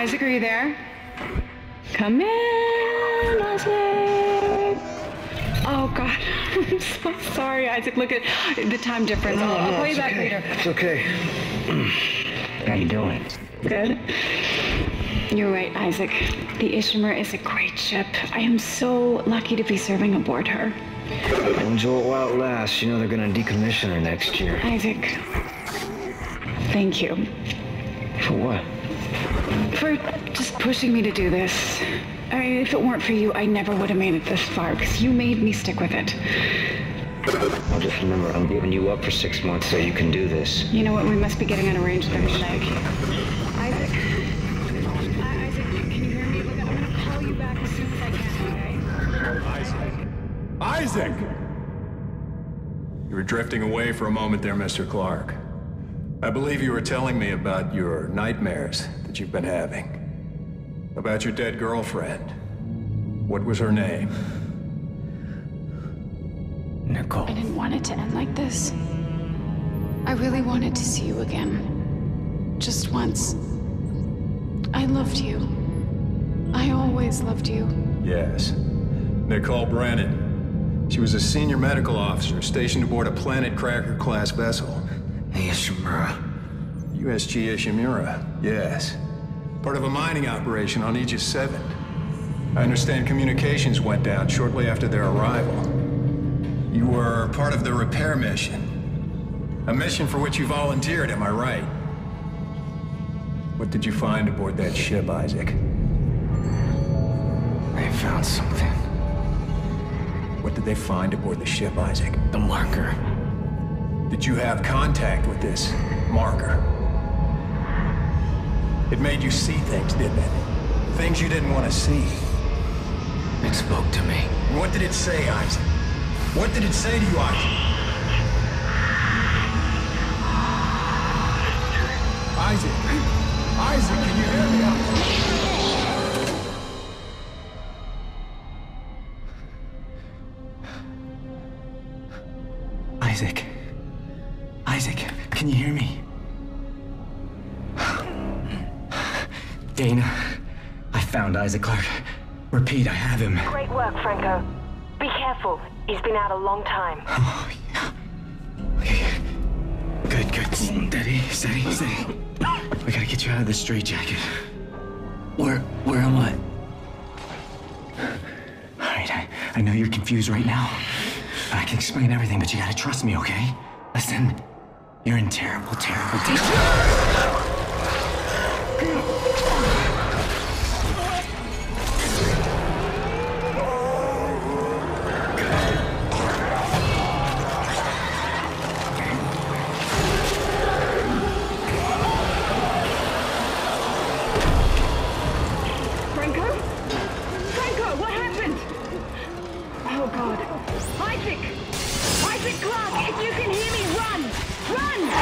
Isaac, are you there? Come in, Isaac. Oh, God. I'm so sorry, Isaac. Look at the time difference. No, I'll call you back later. It's okay. How you doing? Good. You're right, Isaac. The Ishimura is a great ship. I am so lucky to be serving aboard her. Enjoy it while it lasts. You know they're going to decommission her next year. Isaac, thank you. For what? For just pushing me to do this. I mean, if it weren't for you, I never would have made it this far, because you made me stick with it. I'll just remember, I'm giving you up for 6 months so you can do this. You know what? We must be getting an arrangement. Isaac, can you hear me? Look, I'm going to call you back as soon as I can, okay? Isaac! Isaac! You were drifting away for a moment there, Mr. Clarke. I believe you were telling me about your nightmares that you've been having. About your dead girlfriend. What was her name? Nicole. I didn't want it to end like this. I really wanted to see you again. Just once. I loved you. I always loved you. Yes. Nicole Brennan. She was a senior medical officer stationed aboard a Planet Cracker class vessel. Ishimura. USG Ishimura, yes. Part of a mining operation on Aegis VII. I understand communications went down shortly after their arrival. You were part of the repair mission. A mission for which you volunteered, am I right? What did you find aboard that ship, Isaac? They found something. What did they find aboard the ship, Isaac? The marker. Did you have contact with this marker? It made you see things, didn't it? Things you didn't want to see. It spoke to me. What did it say, Isaac? What did it say to you, Isaac? Isaac! Isaac, can you hear me, Isaac? Isaac. Isaac, can you hear me? Dana, I found Isaac Clarke. Repeat, I have him. Great work, Franco. Be careful. He's been out a long time. Oh, yeah. Okay. Good, good. Steady, steady, steady. We gotta get you out of this straitjacket. Where am I? All right, I know you're confused right now. I can explain everything, but you gotta trust me, okay? Listen. You're in terrible, terrible danger. Franco? Franco, what happened? Oh, God. Isaac! Isaac Clarke, if you can hear me, run! Run!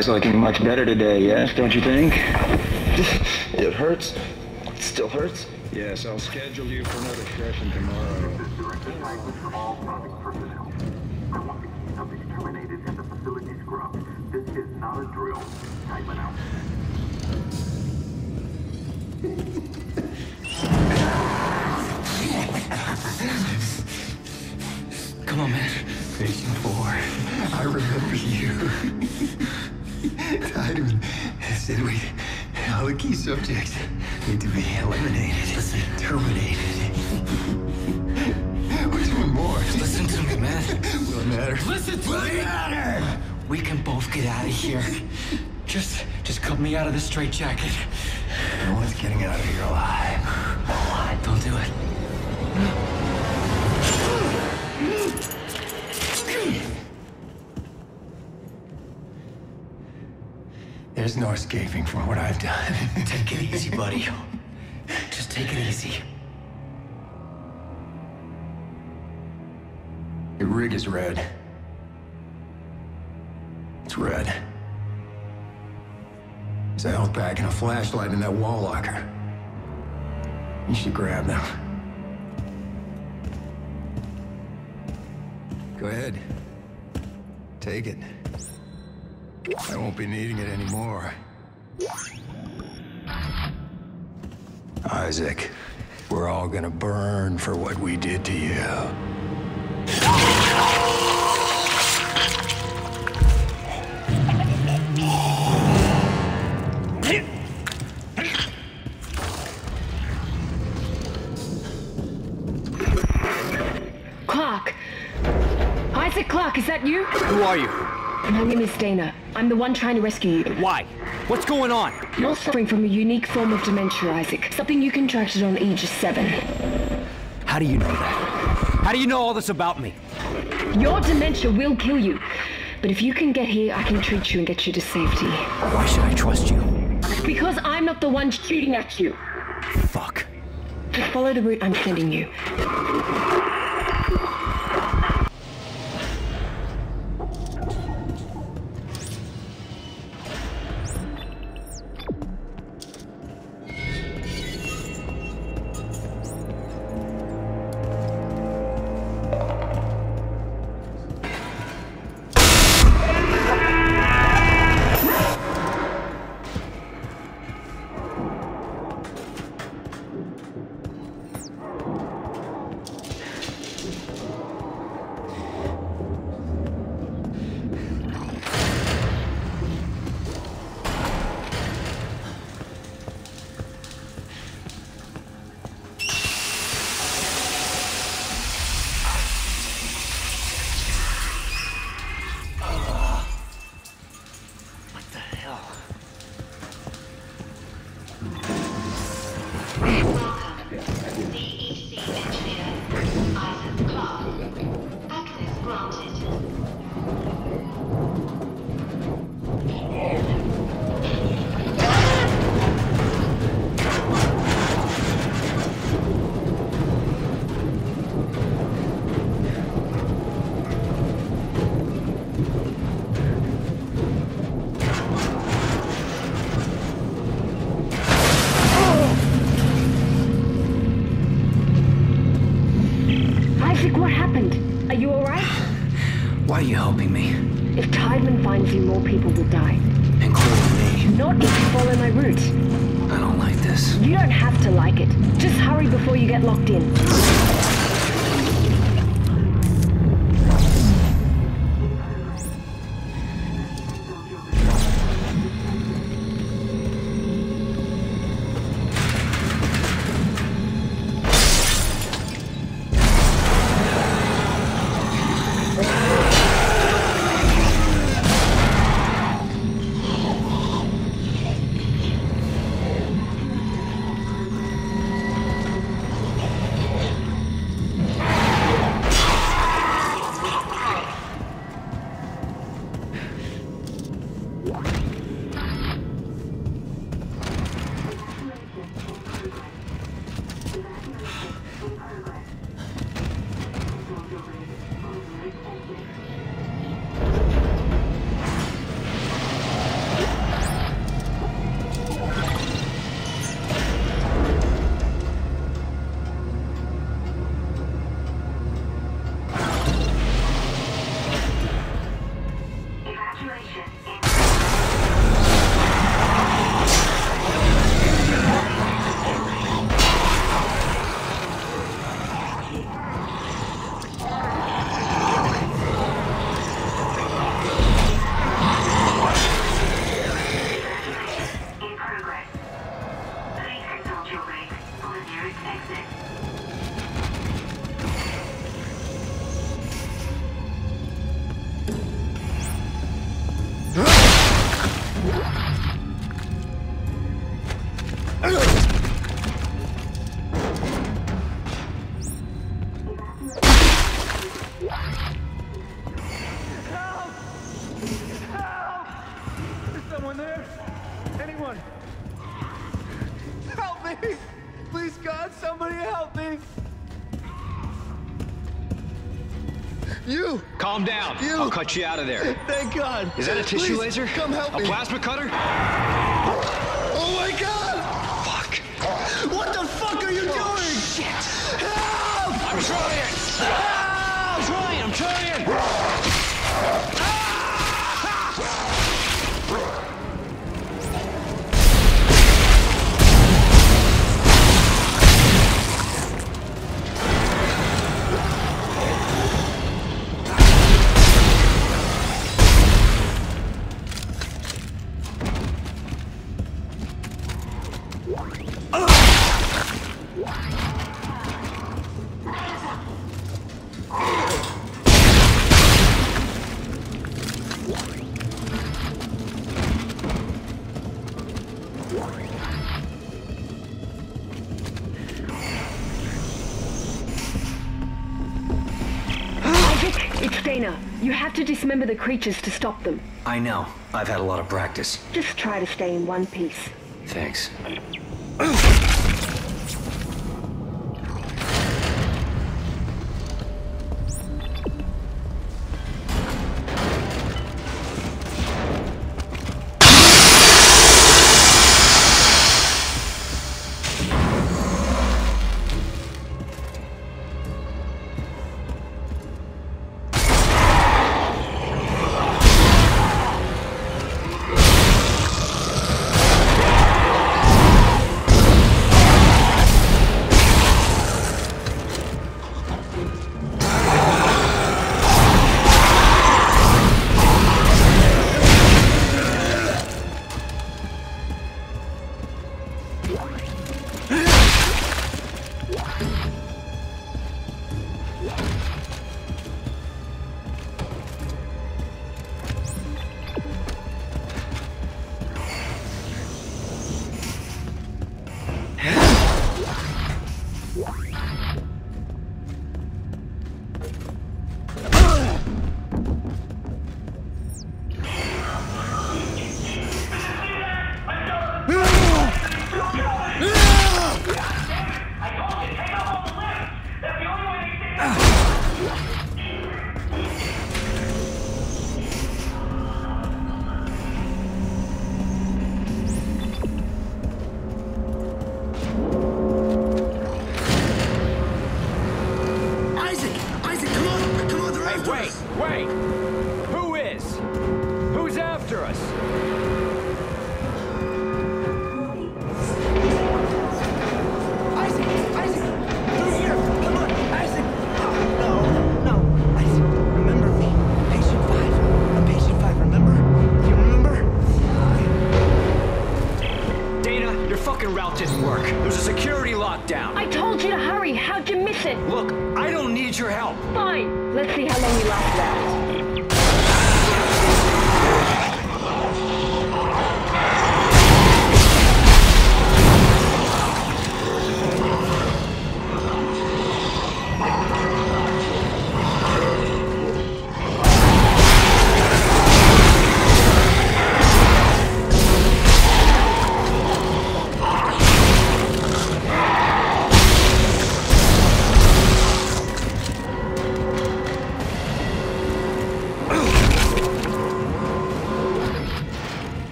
It's looking much better today, yes, don't you think? It hurts. It still hurts. Yes, I'll schedule you for another session tomorrow. This is directed language for all project personnel. I want the key something terminated and the facility's scrubbed. This is not a drill. Tideman out. Come on, man. Patient 4. I remember you. Tideman said we... all the key subjects need to be eliminated. Listen. Terminated. We're doing more. Listen to me, man. Will it matter? Listen to me! Will it matter? We can both get out of here. Just cut me out of this straitjacket. No one's getting out of here alive. Alive. Don't do it. There's no escaping from what I've done. Take it easy, buddy. Just take it easy. Your rig is red. It's red. There's a health pack and a flashlight in that wall locker. You should grab them. Go ahead. Take it. I won't be needing it anymore. Isaac, we're all gonna burn for what we did to you. Clarke! Isaac Clarke, is that you? Who are you? My name is Dana. I'm the one trying to rescue you. Why? What's going on? You're suffering from a unique form of dementia, Isaac. Something you contracted on Aegis VII. How do you know that? How do you know all this about me? Your dementia will kill you. But if you can get here, I can treat you and get you to safety. Why should I trust you? Because I'm not the one shooting at you. Fuck. Just follow the route I'm sending you. away! Please, God, somebody help me! You! Calm down. You. I'll cut you out of there. Thank God. Is that a tissue laser? Come help me. A plasma cutter? Oh my God! Fuck. What the fuck are you doing? Shit. Help! I'm trying. Help! I'm trying. You have to dismember the creatures to stop them. I know. I've had a lot of practice. Just try to stay in one piece. Thanks.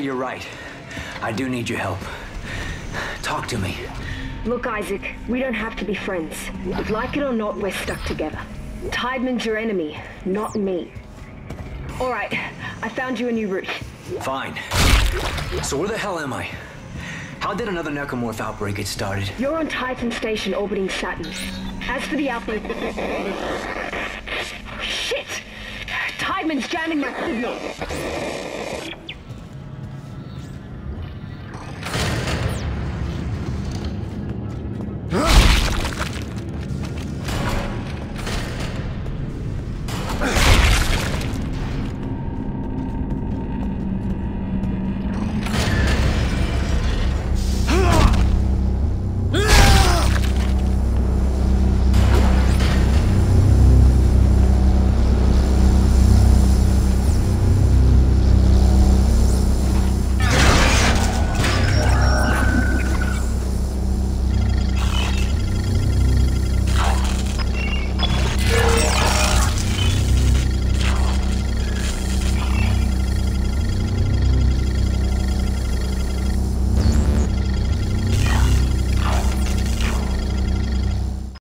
You're right. I do need your help. Talk to me. Look, Isaac, we don't have to be friends. If like it or not, we're stuck together. Tideman's your enemy, not me. All right, I found you a new route. Fine. So where the hell am I? How did another Necromorph outbreak get started? You're on Titan Station orbiting Saturn. As for the outbreak... Shit! Tideman's jamming my signal.